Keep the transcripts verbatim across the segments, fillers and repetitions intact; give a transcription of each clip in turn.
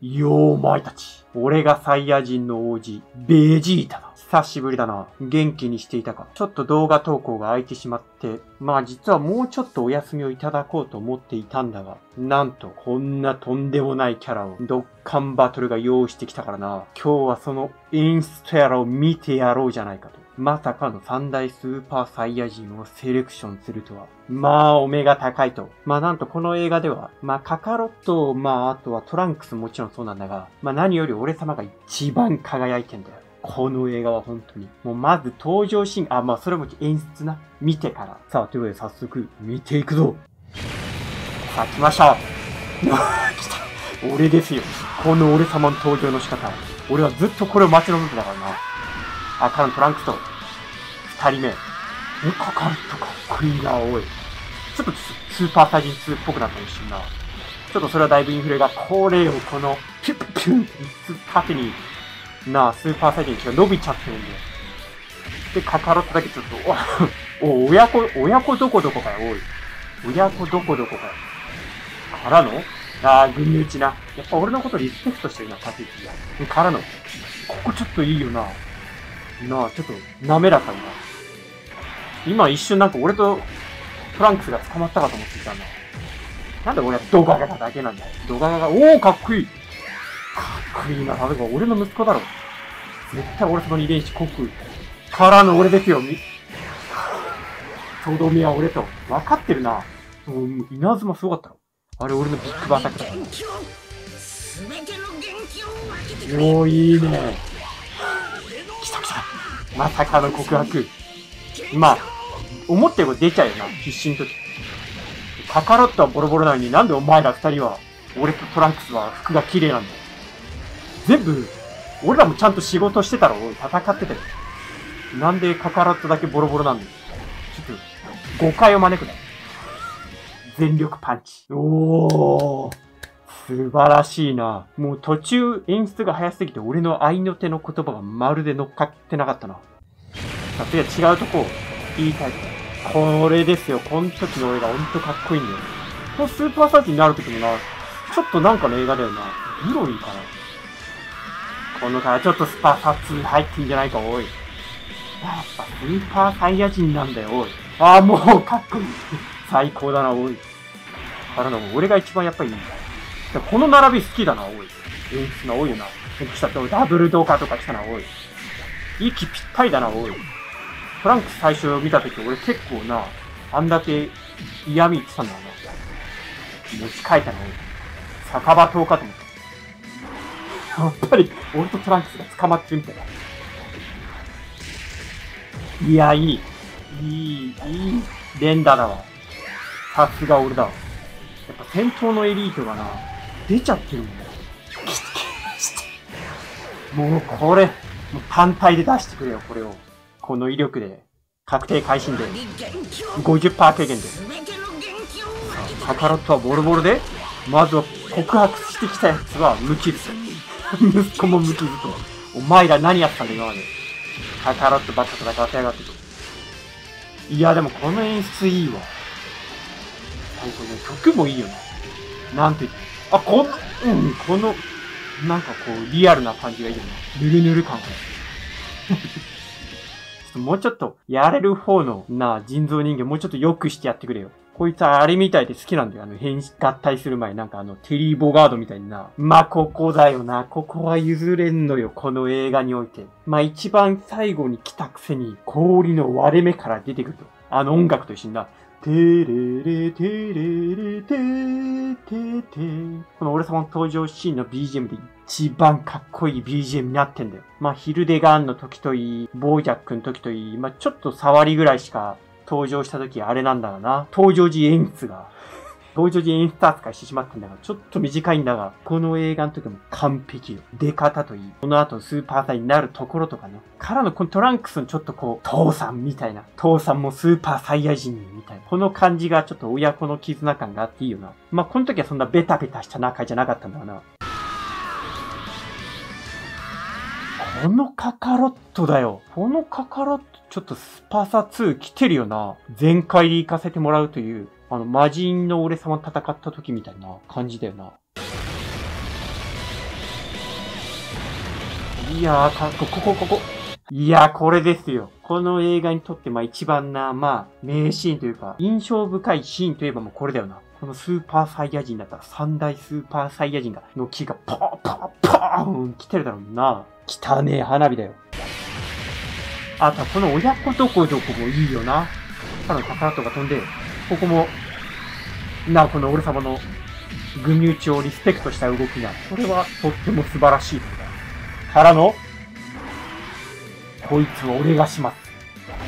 よー、お前たち。俺がサイヤ人の王子、ベジータだ。久しぶりだな。元気にしていたか。ちょっと動画投稿が空いてしまって、まあ実はもうちょっとお休みをいただこうと思っていたんだが、なんとこんなとんでもないキャラをドッカンバトルが用意してきたからな。今日はその演出やらを見てやろうじゃないかと。まさかの三大スーパーサイヤ人をセレクションするとは。まあ、お目が高いと。まあ、なんとこの映画では、まあ、カカロット、まあ、あとはトランクスもちろんそうなんだが、まあ、何より俺様が一番輝いてんだよ。この映画は本当に。もうまず登場シーン、あ、まあ、それも演出な。見てから。さあ、ということで早速、見ていくぞ。さあ、来ました。来た。俺ですよ。この俺様の登場の仕方。俺はずっとこれを待ち望んでたからな。赤のトランクスと、二人目。え、カカロットかっこいいな、おい。ちょっとスーパーサイジンツーっぽくなった一瞬な。ちょっとそれはだいぶインフレが、これをこの、ピュッピュッ縦に、なあ、スーパーサイジンが伸びちゃってるんで。で、カカロットだけちょっと、お、お、親子、親子どこどこかよ、おい。親子どこどこかよ。からのああ、軍打ちな。やっぱ俺のことリスペクトしてるな、立ち位置が。からの、ここちょっといいよな。なあ、ちょっと、滑らかにな。今一瞬なんか俺とトランクスが捕まったかと思っていたんだ。なんで俺はドガガガだけなんだよ。ドガガガ、おーかっこいいかっこいいな、例えば俺の息子だろ。絶対俺その遺伝子濃く。からの俺ですよ、み。とどめは俺と。わかってるな。もう、稲妻すごかったろ。あれ俺のビッグバタクだ。おー、いいね。まさかの告白。まあ、思っても出ちゃうよな、必死の時。カカロットはボロボロなのになんでお前ら二人は、俺とトランクスは服が綺麗なんだよ。全部、俺らもちゃんと仕事してたろ、戦ってたよ。なんでカカロットだけボロボロなんだよ。ちょっと、誤解を招くな。全力パンチ。おー。素晴らしいな。もう途中演出が早すぎて俺の合いの手の言葉がまるで乗っかってなかったな。さあ次は違うとこ言いたい。これですよ。この時の俺がほんとかっこいいんだよ。このスーパーサイジになる時もな、ちょっとなんかの映画だよな。ギロリーかな。このからちょっとスパーサツ入ってんじゃないか、おい。やっぱスーパーサイヤ人なんだよ、おい。ああ、もうかっこいい。最高だな、おい。からの、俺が一番やっぱりいいんだよ。この並び好きだな、おい。演出が多いよな。来たとダブルドカとか来たな、おい。息ぴったりだな、おい。トランクス最初見たとき、俺結構な、あんだけ嫌味言ってたんだな。持ち替えたな、おい。酒場島かと思った。やっぱり、俺とトランクスが捕まってるみたいな。いや、いい。いい、いい。連打だわ。さすが俺だわ。やっぱ戦闘のエリートがな、出ちゃってるもんね。もうこれ、もう単体で出してくれよ、これを。この威力で、確定会心で、ごじゅっパーセント 軽減で。カカロットはボロボロで、まずは告白してきたやつは無傷。息子も無傷と。お前ら何やったんだ今まで。カカロットばっかと戦ってやがってと。いやでもこの演出いいわ。曲もいいよね。なんて言って。あ、この、うん、この、なんかこう、リアルな感じがいいよね。ぬるぬる感が。もうちょっと、やれる方の、な、人造人間、もうちょっと良くしてやってくれよ。こいつはあれみたいで好きなんだよ。あの、変、合体する前、なんかあの、テリー・ボガードみたいにな。まあ、ここだよな。ここは譲れんのよ。この映画において。まあ、一番最後に来たくせに、氷の割れ目から出てくると。あの音楽と一緒にな。てれれてれれてーてーてー。この俺様の登場シーンの ビージーエム で一番かっこいい ビージーエム になってんだよ。まあ、ヒルデガンの時といい、ボージャックの時といい、まあ、ちょっと触りぐらいしか登場した時あれなんだろうな。登場時演出が、登場時演出扱いしてしまったんだから、ちょっと短いんだが、この映画の時も完璧よ。出方といい、この後スーパーサイになるところとかね。からのこのトランクスのちょっとこう、父さんみたいな。父さんもスーパーサイヤ人みたいな。この感じがちょっと親子の絆感があっていいよな。まあ、この時はそんなベタベタした仲じゃなかったんだろうな。このカカロットだよ。このカカロット、ちょっとスパサツー来てるよな。全開で行かせてもらうという。あの、魔人の俺様戦った時みたいな感じだよな。いやー、ここ、ここ、ここ。いやー、これですよ。この映画にとって、まあ一番な、まあ、名シーンというか、印象深いシーンといえばもうこれだよな。このスーパーサイヤ人だったら、三大スーパーサイヤ人が、の木が、ポーポーポーン来てるだろうな。汚ねえ花火だよ。あとはこの親子どこどこもいいよな。ただの宝とか飛んで、ここも、なあ、この俺様の、軍入地をリスペクトした動きが、これはとっても素晴らしいことだ。からの、こいつは俺がします。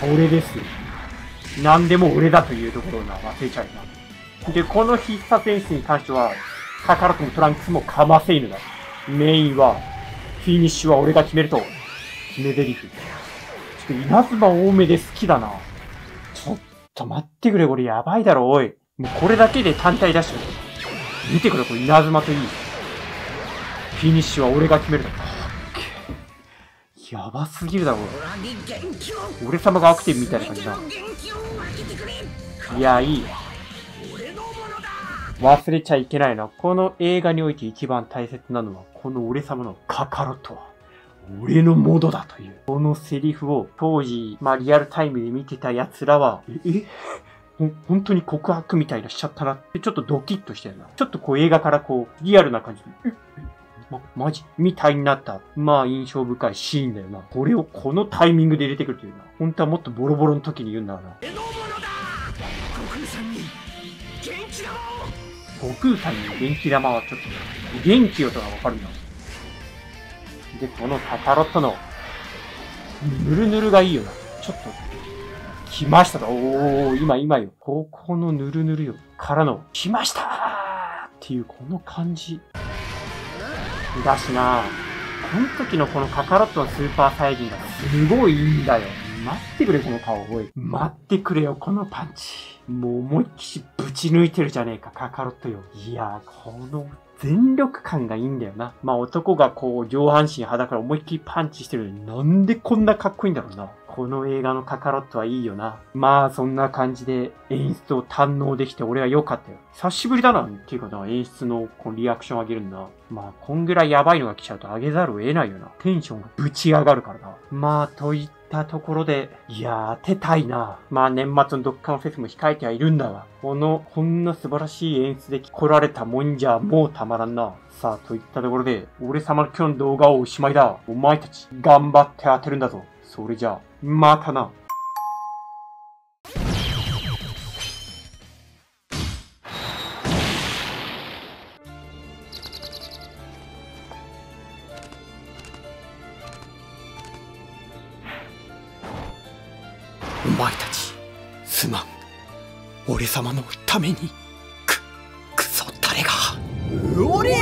俺ですよ。何でも俺だというところな、忘れちゃうな。で、この必殺演出に関しては、宝ともトランクスもかませ犬だ。メインは、フィニッシュは俺が決めると、決め台詞。ちょっと稲妻多めで好きだな。ちょっと待ってくれ、これやばいだろ、おい。もうこれだけで単体出してる。見てくれ、これ、稲妻といい。フィニッシュは俺が決めるだ。かっけえ。やばすぎるだろ、俺。俺様がアクティブみたいな感じだ。いや、いい。忘れちゃいけないな。この映画において一番大切なのは、この俺様のカカロットは、俺のものだという。このセリフを、当時、まあ、リアルタイムで見てた奴らは、え、え本当に告白みたいなしちゃったなって、ちょっとドキッとしてるな。ちょっとこう映画からこう、リアルな感じで、ま、マジみたいになった、まあ印象深いシーンだよな。これをこのタイミングで入れてくるというな。本当はもっとボロボロの時に言うんだろうな。悟空さんに元気玉はちょっと、元気よとはわかるな。で、このタカロットの、ぬるぬるがいいよな。ちょっと、来ましたと。おー、今、今よ。ここのぬるぬるよ。からの、来ましたーっていう、この感じ。だしなぁ。この時のこのカカロットのスーパーサイジンがすごいいいんだよ。待ってくれ、この顔。おい。待ってくれよ、このパンチ。もう思いっきりぶち抜いてるじゃねえか、カカロットよ。いやー、この全力感がいいんだよな。まあ男がこう、上半身裸から思いっきりパンチしてるのに、なんでこんなかっこいいんだろうな。この映画のカカロットはいいよな。まあ、そんな感じで演出を堪能できて俺は良かったよ。久しぶりだな、っていうかな、演出のこのリアクション上げるんだ。まあ、こんぐらいやばいのが来ちゃうと上げざるを得ないよな。テンションがぶち上がるからな。まあ、といったところで、いやー、当てたいな。まあ、年末のドッカンフェスも控えてはいるんだわ。この、こんな素晴らしい演出で来られたもんじゃもうたまらんな。さあ、といったところで、俺様の今日の動画はおしまいだ。お前たち、頑張って当てるんだぞ。それじゃあ、またな。お前たち、すまん。俺様のために、く、くそ誰が。俺